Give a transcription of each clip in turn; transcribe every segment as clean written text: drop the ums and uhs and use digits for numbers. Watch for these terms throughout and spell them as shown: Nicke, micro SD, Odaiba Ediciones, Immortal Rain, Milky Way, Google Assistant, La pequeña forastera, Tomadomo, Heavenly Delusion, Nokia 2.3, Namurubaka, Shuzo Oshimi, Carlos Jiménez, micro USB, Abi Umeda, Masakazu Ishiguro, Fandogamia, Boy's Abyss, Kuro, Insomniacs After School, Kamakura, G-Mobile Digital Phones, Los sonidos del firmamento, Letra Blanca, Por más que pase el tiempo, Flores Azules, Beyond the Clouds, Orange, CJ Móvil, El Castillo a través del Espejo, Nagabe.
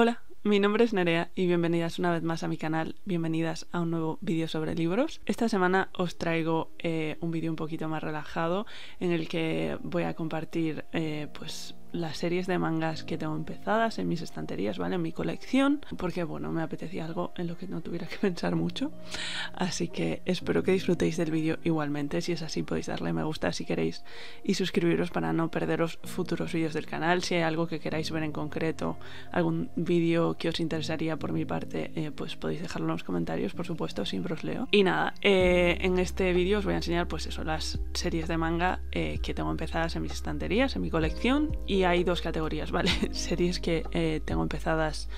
Hola, mi nombre es Nerea y bienvenidas una vez más a mi canal, bienvenidas a un nuevo vídeo sobre libros. Esta semana os traigo un vídeo un poquito más relajado en el que voy a compartir pues las series de mangas que tengo empezadas en mis estanterías, ¿vale? En mi colección, porque bueno, me apetecía algo en lo que no tuviera que pensar mucho. Así que espero que disfrutéis del vídeo igualmente. Si es así, podéis darle me gusta si queréis y suscribiros para no perderos futuros vídeos del canal. Si hay algo que queráis ver en concreto, algún vídeo que os interesaría por mi parte, pues podéis dejarlo en los comentarios, por supuesto, siempre os leo. Y nada, en este vídeo os voy a enseñar pues eso, las series de manga que tengo empezadas en mis estanterías, en mi colección. Y hay dos categorías, ¿vale? Series que tengo empezadas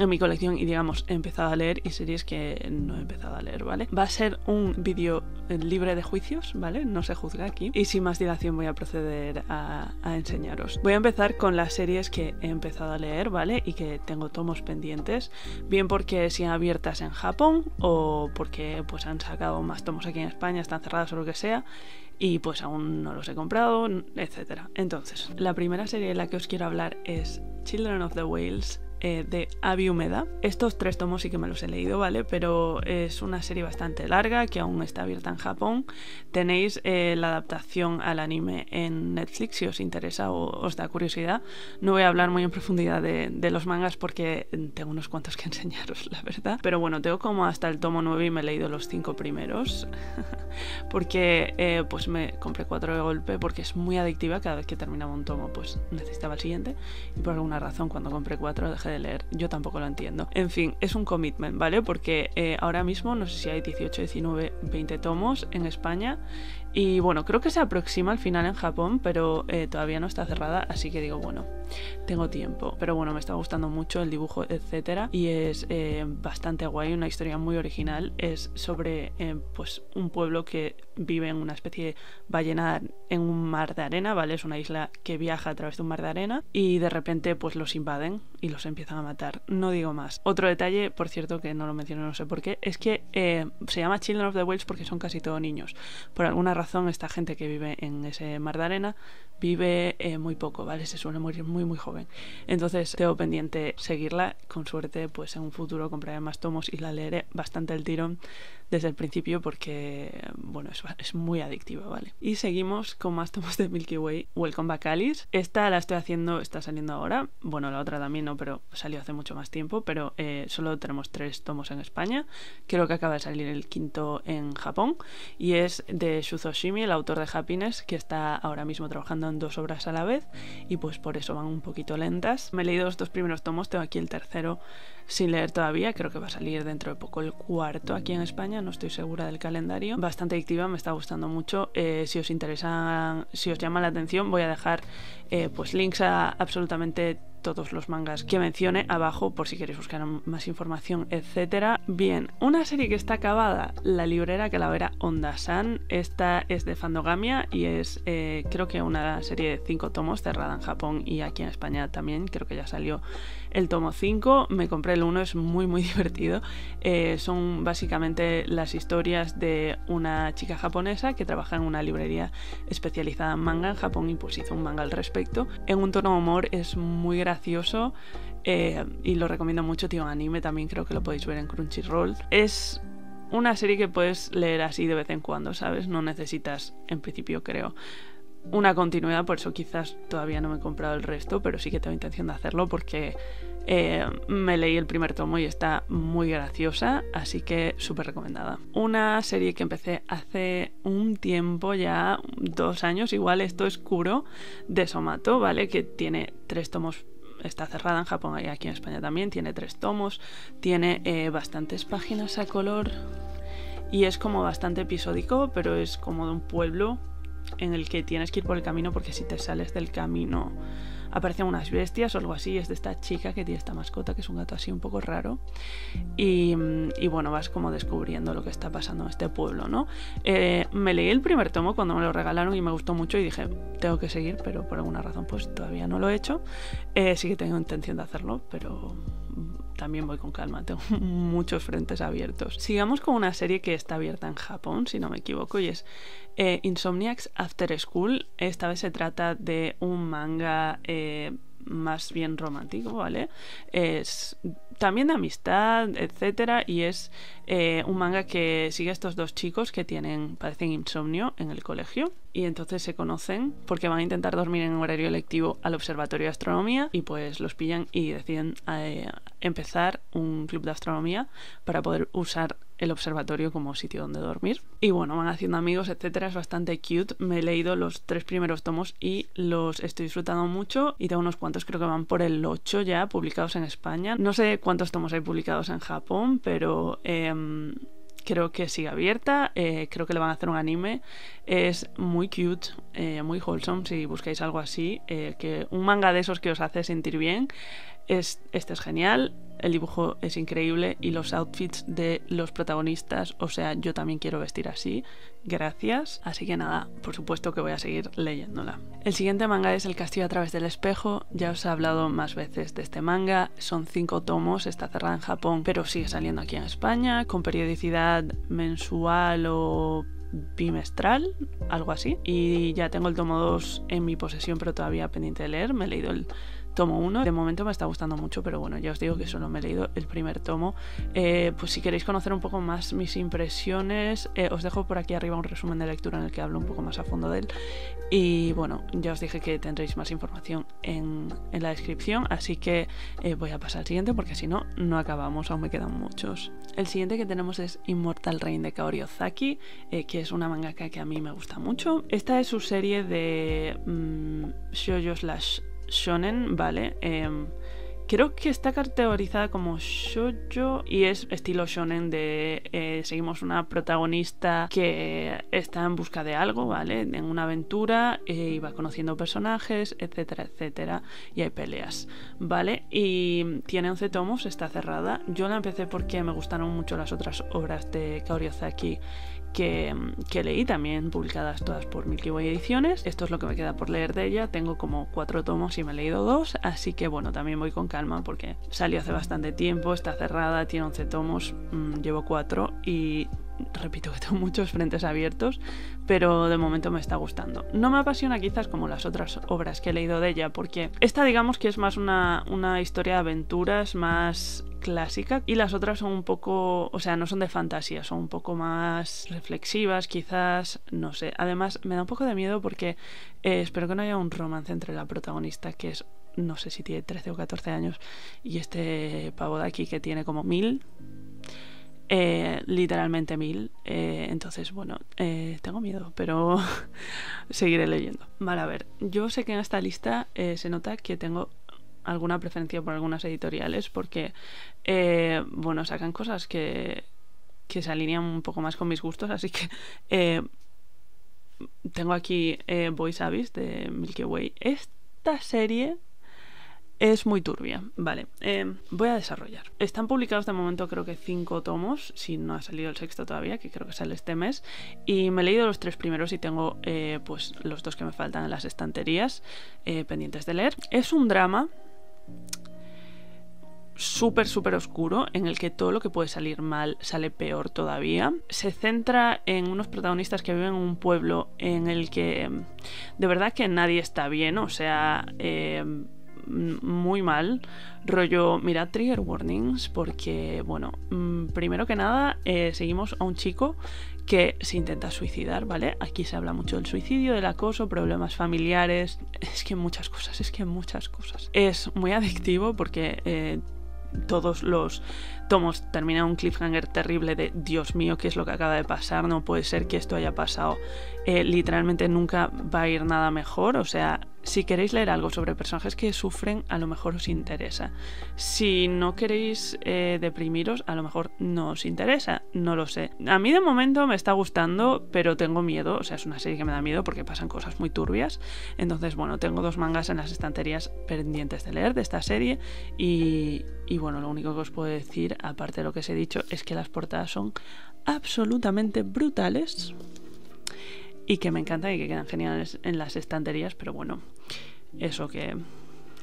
en mi colección y digamos he empezado a leer, y series que no he empezado a leer, ¿vale? Va a ser un vídeo libre de juicios, ¿vale? No se juzga aquí. Y sin más dilación voy a proceder a enseñaros. Voy a empezar con las series que he empezado a leer, ¿vale? Y que tengo tomos pendientes, bien porque sean abiertas en Japón o porque pues han sacado más tomos aquí en España, están cerradas o lo que sea, y pues aún no los he comprado, etcétera. Entonces, la primera serie de la que os quiero hablar es Children of the Whales, de Abi Umeda. Estos tres tomos sí que me los he leído, ¿vale? Pero es una serie bastante larga que aún está abierta en Japón. Tenéis la adaptación al anime en Netflix si os interesa o os da curiosidad. No voy a hablar muy en profundidad de los mangas porque tengo unos cuantos que enseñaros, la verdad. Pero bueno, tengo como hasta el tomo 9 y me he leído los 5 primeros porque pues me compré 4 de golpe porque es muy adictiva. Cada vez que terminaba un tomo pues necesitaba el siguiente, y por alguna razón cuando compré 4 dejé de leer. Yo tampoco lo entiendo. En fin, es un commitment, ¿vale? Porque ahora mismo no sé si hay 18, 19, 20 tomos en España, y bueno, creo que se aproxima al final en Japón, pero todavía no está cerrada, así que digo, bueno, tengo tiempo. Pero bueno, me está gustando mucho el dibujo, etcétera, y es bastante guay, una historia muy original. Es sobre pues un pueblo que vive en una especie de ballena en un mar de arena, ¿vale? Es una isla que viaja a través de un mar de arena y de repente pues los invaden y los empiezan a matar. No digo más. Otro detalle, por cierto, que no lo menciono, no sé por qué, es que se llama Children of the Whales porque son casi todos niños. Por alguna razón esta gente que vive en ese mar de arena vive muy poco, ¿vale? Se suele morir muy muy joven. Entonces tengo pendiente seguirla. Con suerte pues en un futuro compraré más tomos y la leeré bastante el tirón desde el principio porque, bueno, es muy adictiva, ¿vale? Y seguimos con más tomos de Milky Way. Welcome Back Alice. Esta la estoy haciendo, está saliendo ahora. Bueno, la otra también no, pero salió hace mucho más tiempo. Pero solo tenemos 3 tomos en España. Creo que acaba de salir el 5º en Japón. Y es de Shuzo Oshimi, el autor de Happiness, que está ahora mismo trabajando en 2 obras a la vez. Y pues por eso van un poquito lentas. Me he leído los 2 primeros tomos, tengo aquí el 3º sin leer todavía. Creo que va a salir dentro de poco el 4º aquí en España, no estoy segura del calendario. Bastante adictiva, me está gustando mucho. Si os interesa, si os llama la atención, voy a dejar pues links a absolutamente todos los mangas que mencione abajo por si queréis buscar más información, etcétera. Bien, una serie que está acabada, La Librería Calavera Honda-san. Esta es de Fandogamia y es creo que una serie de 5 tomos cerrada en Japón, y aquí en España también creo que ya salió el tomo 5. Me compré el 1, es muy muy divertido. Son básicamente las historias de una chica japonesa que trabaja en una librería especializada en manga en Japón y pues hizo un manga al respecto. En un tono de humor es muy gracioso. Y lo recomiendo mucho. Tío, anime también creo que lo podéis ver en Crunchyroll. Es una serie que puedes leer así de vez en cuando, ¿sabes? No necesitas, en principio creo, una continuidad, por eso quizás todavía no me he comprado el resto, pero sí que tengo intención de hacerlo porque me leí el primer tomo y está muy graciosa, así que súper recomendada. Una serie que empecé hace un tiempo ya, 2 años igual, esto es Kuro de Somato, ¿vale? Que tiene 3 tomos. Está cerrada en Japón y aquí en España también. Tiene 3 tomos, tiene bastantes páginas a color y es como bastante episódico, pero es como de un pueblo en el que tienes que ir por el camino porque si te sales del camino aparecen unas bestias o algo así. Es de esta chica que tiene esta mascota, que es un gato así un poco raro, y bueno, vas como descubriendo lo que está pasando en este pueblo, ¿no? Me leí el primer tomo cuando me lo regalaron y me gustó mucho y dije, tengo que seguir, pero por alguna razón pues todavía no lo he hecho. Sí que tengo intención de hacerlo, pero también voy con calma, tengo muchos frentes abiertos. Sigamos con una serie que está abierta en Japón, si no me equivoco, y es Insomniacs After School. Esta vez se trata de un manga más bien romántico, ¿vale? Es también de amistad, etcétera, y es un manga que sigue a estos dos chicos que tienen, parecen insomnio en el colegio, y entonces se conocen porque van a intentar dormir en horario lectivo al observatorio de astronomía, y pues los pillan y deciden empezar un club de astronomía para poder usar el observatorio como sitio donde dormir. Y bueno, van haciendo amigos, etcétera. Es bastante cute. Me he leído los 3 primeros tomos y los estoy disfrutando mucho, y tengo unos cuantos, creo que van por el 8 ya, publicados en España. No sé cuántos tomos hay publicados en Japón, pero creo que sigue abierta, creo que le van a hacer un anime. Es muy cute, muy wholesome, si buscáis algo así, que un manga de esos que os hace sentir bien. Este es genial, el dibujo es increíble y los outfits de los protagonistas, o sea, yo también quiero vestir así, gracias. Así que nada, por supuesto que voy a seguir leyéndola. El siguiente manga es El Castillo a través del Espejo. Ya os he hablado más veces de este manga, son 5 tomos, está cerrada en Japón pero sigue saliendo aquí en España con periodicidad mensual o bimestral, algo así, y ya tengo el tomo 2 en mi posesión pero todavía pendiente de leer. Me he leído el tomo 1, de momento me está gustando mucho, pero bueno, ya os digo que solo me he leído el primer tomo. Pues si queréis conocer un poco más mis impresiones, os dejo por aquí arriba un resumen de lectura en el que hablo un poco más a fondo de él, y bueno, ya os dije que tendréis más información en la descripción, así que voy a pasar al siguiente porque si no, no acabamos, aún me quedan muchos. El siguiente que tenemos es Immortal Rain de Kaori Ozaki, que es una mangaka que a mí me gusta mucho. Esta es su serie de shoujo / shonen, ¿vale? Creo que está categorizada como shoujo y es estilo shonen de seguimos una protagonista que está en busca de algo, ¿vale? En una aventura y va conociendo personajes, etcétera, etcétera, y hay peleas, ¿vale? Y tiene 11 tomos, está cerrada. Yo la empecé porque me gustaron mucho las otras obras de Kaori Ozaki que leí, también publicadas todas por Milky Way Ediciones. Esto es lo que me queda por leer de ella, tengo como 4 tomos y me he leído 2, así que bueno, también voy con calma porque salió hace bastante tiempo, está cerrada, tiene 11 tomos, llevo 4 y repito que tengo muchos frentes abiertos, pero de momento me está gustando. No me apasiona quizás como las otras obras que he leído de ella, porque esta digamos que es más una historia de aventuras, más clásica, y las otras son un poco, o sea, no son de fantasía, son un poco más reflexivas quizás, no sé. Además me da un poco de miedo porque espero que no haya un romance entre la protagonista, que es, no sé si tiene 13 o 14 años, y este pavo de aquí que tiene como 1000, literalmente 1000, entonces bueno, tengo miedo, pero seguiré leyendo. Vale, a ver, yo sé que en esta lista se nota que tengo alguna preferencia por algunas editoriales porque, bueno, sacan cosas que se alinean un poco más con mis gustos, así que tengo aquí Boy's Abyss de Milky Way. Esta serie es muy turbia, vale, voy a desarrollar. Están publicados de momento creo que 5 tomos, si no ha salido el 6º todavía, que creo que sale este mes, y me he leído los 3 primeros y tengo pues los 2 que me faltan en las estanterías pendientes de leer. Es un drama súper, súper oscuro, en el que todo lo que puede salir mal sale peor todavía. Se centra en unos protagonistas que viven en un pueblo en el que de verdad que nadie está bien, o sea, muy mal, rollo, mirad trigger warnings porque, bueno, primero que nada seguimos a un chico que se intenta suicidar, ¿vale? Aquí se habla mucho del suicidio, del acoso, problemas familiares, es que muchas cosas. Es muy adictivo porque todos los tomos terminan un cliffhanger terrible de Dios mío, ¿qué es lo que acaba de pasar? No puede ser que esto haya pasado. Literalmente nunca va a ir nada mejor, o sea, si queréis leer algo sobre personajes que sufren, a lo mejor os interesa. Si no queréis deprimiros, a lo mejor no os interesa, no lo sé. A mí de momento me está gustando, pero tengo miedo, o sea, es una serie que me da miedo porque pasan cosas muy turbias. Entonces, bueno, tengo 2 mangas en las estanterías pendientes de leer de esta serie y bueno, lo único que os puedo decir, aparte de lo que os he dicho, es que las portadas son absolutamente brutales y que me encantan y que quedan geniales en las estanterías, pero bueno, eso que...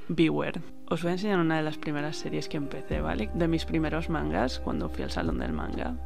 beware. Os voy a enseñar una de las primeras series que empecé, ¿vale? De mis primeros mangas, cuando fui al salón del manga.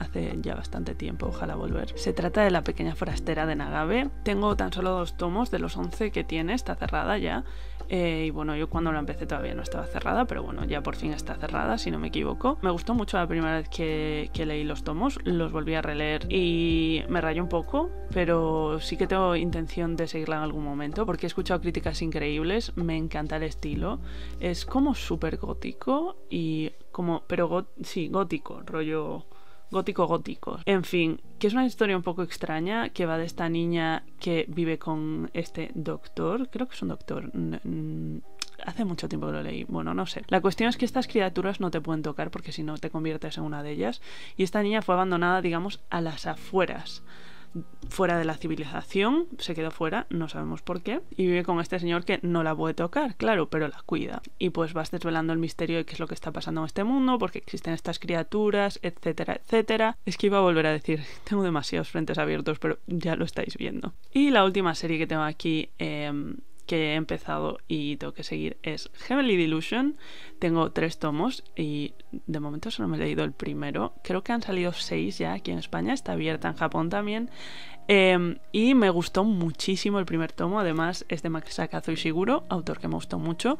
hace ya bastante tiempo, ojalá volver. Se trata de La pequeña forastera de Nagabe. Tengo tan solo 2 tomos de los 11 que tiene, está cerrada ya. Y bueno, yo cuando la empecé todavía no estaba cerrada, pero bueno, ya por fin está cerrada, si no me equivoco. Me gustó mucho la primera vez que leí los tomos, los volví a releer y me rayó un poco, pero sí que tengo intención de seguirla en algún momento, porque he escuchado críticas increíbles, me encanta el estilo, es como súper gótico y como, pero sí, gótico, rollo gótico. En fin, que es una historia un poco extraña que va de esta niña que vive con este doctor, creo que es un doctor, hace mucho tiempo que lo leí, bueno, no sé. La cuestión es que estas criaturas no te pueden tocar porque si no te conviertes en una de ellas, y esta niña fue abandonada, digamos, a las afueras, fuera de la civilización, se quedó fuera, no sabemos por qué, y vive con este señor que no la puede tocar, claro, pero la cuida. Y pues vas desvelando el misterio de qué es lo que está pasando en este mundo, porque existen estas criaturas, etcétera, etcétera. Es que iba a volver a decir, tengo demasiados frentes abiertos, pero ya lo estáis viendo. Y la última serie que tengo aquí, que he empezado y tengo que seguir, es Heavenly Delusion. Tengo 3 tomos y de momento solo me he leído el primero. Creo que han salido 6 ya aquí en España, está abierta en Japón también. Y me gustó muchísimo el primer tomo, además es de Masakazu Ishiguro, autor que me gustó mucho.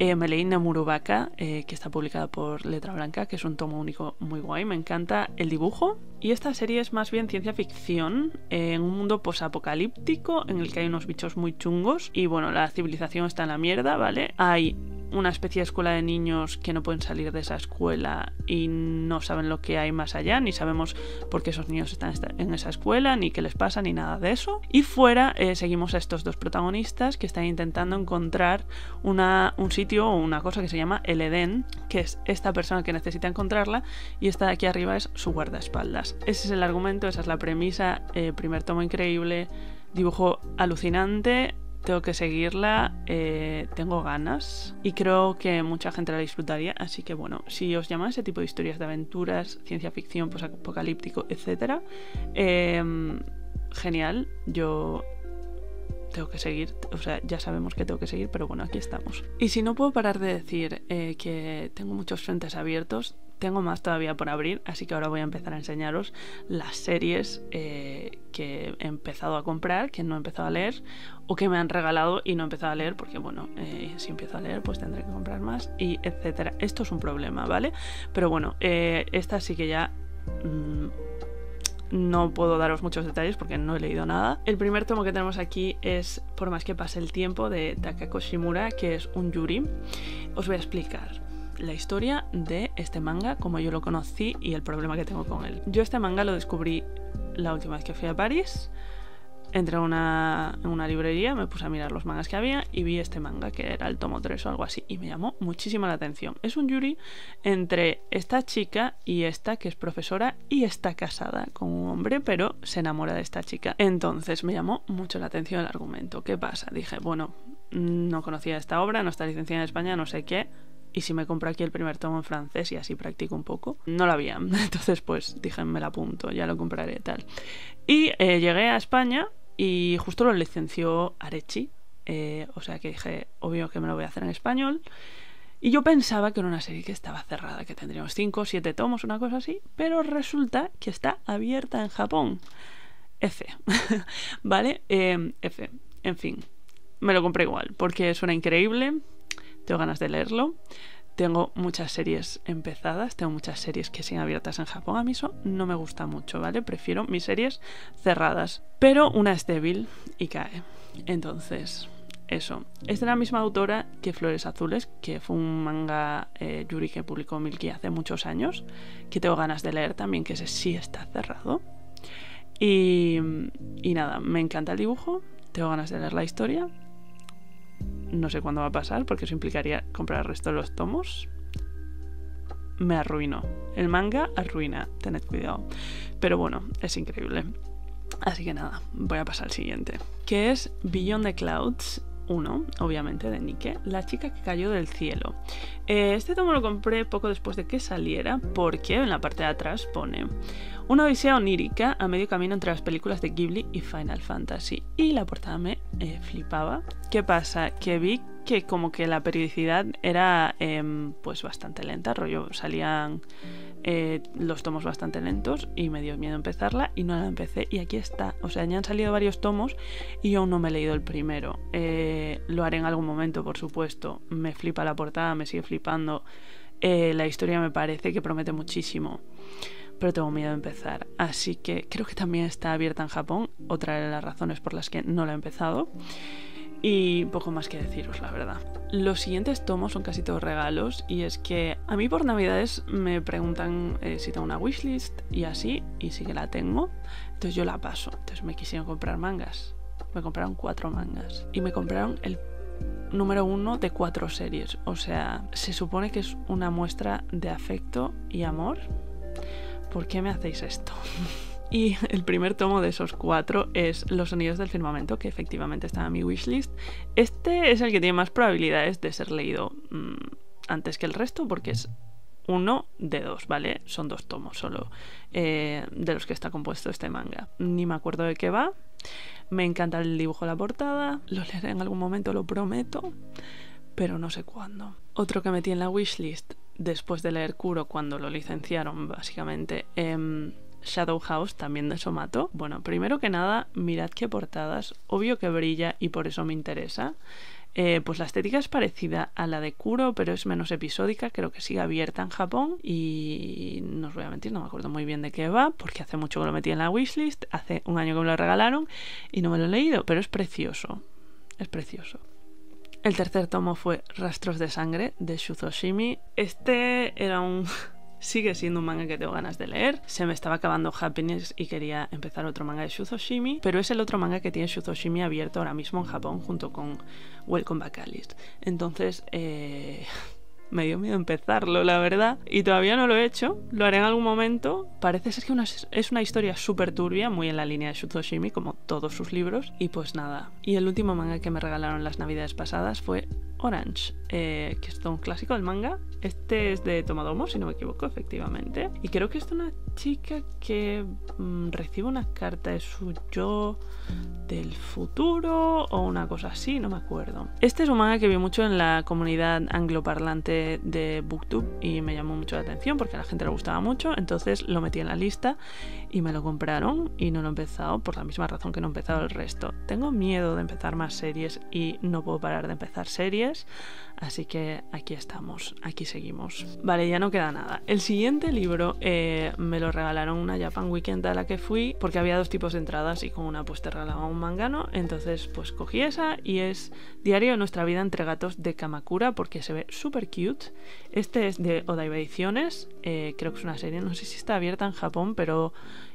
Me leí Namurubaka, que está publicada por Letra Blanca, que es un tomo único muy guay, me encanta el dibujo. Y esta serie es más bien ciencia ficción, en un mundo posapocalíptico en el que hay unos bichos muy chungos y bueno, la civilización está en la mierda, ¿vale? Hay una especie de escuela de niños que no pueden salir de esa escuela y no saben lo que hay más allá, ni sabemos por qué esos niños están en esa escuela, ni qué les pasa, ni nada de eso. Y fuera seguimos a estos 2 protagonistas que están intentando encontrar un sitio o una cosa que se llama el Edén, que es esta persona que necesita encontrarla, y esta de aquí arriba es su guardaespaldas. Ese es el argumento, esa es la premisa. Primer tomo increíble, dibujo alucinante. Tengo que seguirla, tengo ganas y creo que mucha gente la disfrutaría, así que bueno, si os llaman ese tipo de historias de aventuras, ciencia ficción, posapocalíptico, etc., genial, yo tengo que seguir, o sea, ya sabemos que tengo que seguir, pero bueno, aquí estamos. Y si no puedo parar de decir que tengo muchos frentes abiertos, tengo más todavía por abrir, así que ahora voy a empezar a enseñaros las series que he empezado a comprar, que no he empezado a leer, o que me han regalado y no he empezado a leer, porque bueno, si empiezo a leer pues tendré que comprar más, y etcétera. Esto es un problema, ¿vale? Pero bueno, esta sí que ya... no puedo daros muchos detalles porque no he leído nada. El primer tomo que tenemos aquí es Por más que pase el tiempo, de Takako Shimura, que es un yuri. Os voy a explicar la historia de este manga, como yo lo conocí y el problema que tengo con él. Yo este manga lo descubrí la última vez que fui a París. Entré a una librería, me puse a mirar los mangas que había y vi este manga, que era el tomo 3 o algo así, y me llamó muchísimo la atención. Es un yuri entre esta chica y esta, que es profesora y está casada con un hombre, pero se enamora de esta chica. Entonces me llamó mucho la atención el argumento. ¿Qué pasa? Dije, bueno, no conocía esta obra, no está licenciada en España, no sé qué, y si me compro aquí el primer tomo en francés y así practico un poco. No lo había, entonces pues dije, me la apunto, ya lo compraré tal. Y llegué a España y justo lo licenció Arechi, o sea que dije, obvio que me lo voy a hacer en español. Y yo pensaba que era una serie que estaba cerrada, que tendríamos 5 o 7 tomos, una cosa así, pero resulta que está abierta en Japón. F, ¿vale? F, en fin, me lo compré igual, porque suena increíble, tengo ganas de leerlo. Tengo muchas series empezadas, tengo muchas series que siguen abiertas en Japón. A mí eso no me gusta mucho, ¿vale? Prefiero mis series cerradas. Pero una es débil y cae. Entonces, eso. Es de la misma autora que Flores Azules, que fue un manga yuri que publicó Milky hace muchos años, que tengo ganas de leer también, que ese sí está cerrado. Y nada, me encanta el dibujo, tengo ganas de leer la historia. No sé cuándo va a pasar, porque eso implicaría comprar el resto de los tomos. Me arruinó. El manga arruina, tened cuidado. Pero bueno, es increíble. Así que nada, voy a pasar al siguiente, que es Beyond the Clouds 1, obviamente, de Nicke, la chica que cayó del cielo. Este tomo lo compré poco después de que saliera, porque en la parte de atrás pone una odisea onírica a medio camino entre las películas de Ghibli y Final Fantasy, y la portada me flipaba. ¿Qué pasa? Que vi que como que la periodicidad era pues bastante lenta, rollo salían los tomos bastante lentos y me dio miedo empezarla y no la empecé, y aquí está. O sea, ya han salido varios tomos y yo aún no me he leído el primero. Lo haré en algún momento, por supuesto. Me flipa la portada, me sigue flipando. La historia me parece que promete muchísimo, pero tengo miedo de empezar. Así que creo que también está abierta en Japón, otra de las razones por las que no la he empezado. Y poco más que deciros, la verdad. Los siguientes tomos son casi todos regalos, y es que a mí por navidades me preguntan si tengo una wishlist y así, y sí que la tengo, entonces yo la paso. Entonces me quisieron comprar mangas, me compraron 4 mangas y me compraron el número 1 de 4 series. O sea, se supone que es una muestra de afecto y amor. ¿Por qué me hacéis esto? Y el primer tomo de esos 4 es Los sonidos del firmamento, que efectivamente estaba en mi wishlist. Este es el que tiene más probabilidades de ser leído antes que el resto, porque es 1 de 2, ¿vale? Son 2 tomos solo de los que está compuesto este manga. Ni me acuerdo de qué va. Me encanta el dibujo de la portada. Lo leeré en algún momento, lo prometo, pero no sé cuándo. Otro que metí en la wishlist después de leer Kuro, cuando lo licenciaron, básicamente, Shadow House, también de Somato. Bueno, primero que nada, mirad qué portadas. Obvio que brilla y por eso me interesa. Pues la estética es parecida a la de Kuro, pero es menos episódica. Creo que sigue abierta en Japón y no os voy a mentir, no me acuerdo muy bien de qué va, porque hace mucho que lo metí en la wishlist, hace un año que me lo regalaron y no me lo he leído, pero es precioso, es precioso. El tercer tomo fue Rastros de Sangre, de Shuzo Oshimi. Este era un... sigue siendo un manga que tengo ganas de leer. Se me estaba acabando Happiness y quería empezar otro manga de Shuzo Oshimi, pero es el otro manga que tiene Shuzo Oshimi abierto ahora mismo en Japón junto con Welcome Back Alice. Entonces me dio miedo empezarlo, la verdad, y todavía no lo he hecho. Lo haré en algún momento. Parece ser que es una historia súper turbia, muy en la línea de Shuzo Oshimi, como todos sus libros. Y pues nada. Y el último manga que me regalaron las navidades pasadas fue Orange, que es todo un clásico del manga. Este es de Tomadomo, si no me equivoco, efectivamente. Y creo que es de una chica que recibe una carta de su yo del futuro o una cosa así, no me acuerdo. Este es un manga que vi mucho en la comunidad angloparlante de Booktube y me llamó mucho la atención porque a la gente le gustaba mucho, entonces lo metí en la lista y me lo compraron y no lo he empezado por la misma razón que no he empezado el resto. Tengo miedo de empezar más series y no puedo parar de empezar series. Así que aquí estamos, aquí seguimos. Vale, ya no queda nada. El siguiente libro me lo regalaron una Japan Weekend a la que fui, porque había 2 tipos de entradas y con una pues te regalaba un mangano. Entonces pues cogí esa y es Diario de nuestra vida entre gatos, de Kamakura, porque se ve súper cute. Este es de Odaiba Ediciones, creo que es una serie, no sé si está abierta en Japón, pero...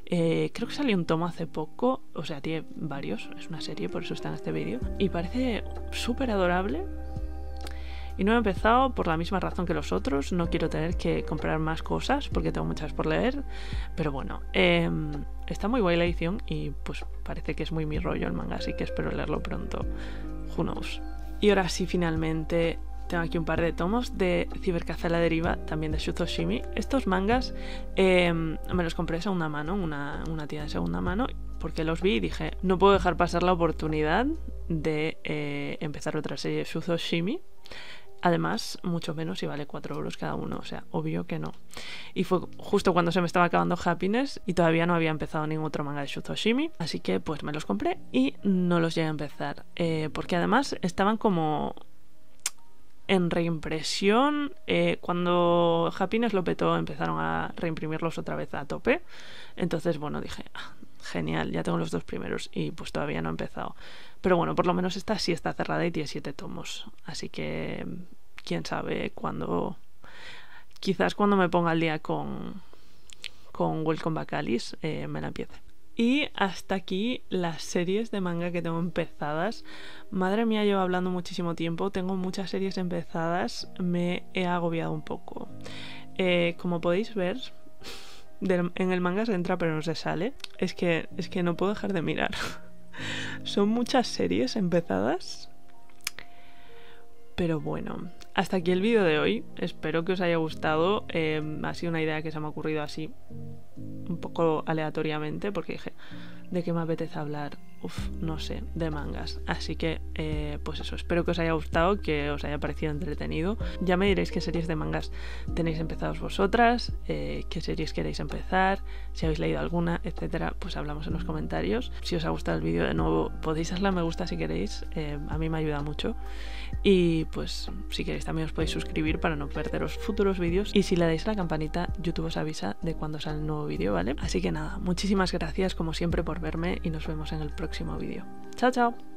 creo que salió un tomo hace poco, o sea, tiene varios, es una serie, por eso está en este vídeo. Y parece súper adorable. Y no he empezado por la misma razón que los otros, no quiero tener que comprar más cosas porque tengo muchas por leer, pero bueno, está muy guay la edición y pues parece que es muy mi rollo el manga, así que espero leerlo pronto. Who knows. Y ahora sí, finalmente... tengo aquí un par de tomos de Cibercaza a la deriva, también de Shuzo Oshimi. Estos mangas me los compré de segunda mano, una tienda de segunda mano, porque los vi y dije, no puedo dejar pasar la oportunidad de empezar otra serie de Shuzo Oshimi. Además, mucho menos, y vale 4 € cada uno, o sea, obvio que no. Y fue justo cuando se me estaba acabando Happiness y todavía no había empezado ningún otro manga de Shuzo Oshimi, así que pues me los compré y no los llegué a empezar, porque además estaban como... en reimpresión. Cuando Happiness lo petó empezaron a reimprimirlos otra vez a tope, entonces bueno, dije, genial, ya tengo los 2 primeros y pues todavía no he empezado, pero bueno, por lo menos esta sí está cerrada y tiene 7 tomos, así que quién sabe cuándo, quizás cuando me ponga al día con Welcome Back Alice me la empiece. Y hasta aquí las series de manga que tengo empezadas. Madre mía, llevo hablando muchísimo tiempo, tengo muchas series empezadas, me he agobiado un poco. Como podéis ver, en el manga se entra pero no se sale. Es que no puedo dejar de mirar. Son muchas series empezadas. Pero bueno, hasta aquí el vídeo de hoy. Espero que os haya gustado. Ha sido una idea que se me ha ocurrido así un poco aleatoriamente, porque dije, ¿De qué me apetece hablar? Uf, no sé, de mangas. Así que, pues eso, espero que os haya gustado, que os haya parecido entretenido. Ya me diréis qué series de mangas tenéis empezados vosotras, qué series queréis empezar, si habéis leído alguna, etcétera, pues hablamos en los comentarios. Si os ha gustado el vídeo, de nuevo, podéis darle a me gusta si queréis, a mí me ayuda mucho. Y pues, si queréis también os podéis suscribir para no perderos futuros vídeos. Y si le dais a la campanita, YouTube os avisa de cuando sale el nuevo vídeo, ¿vale? Así que nada, muchísimas gracias como siempre por verme y nos vemos en el próximo vídeo. ¡Chao, chao!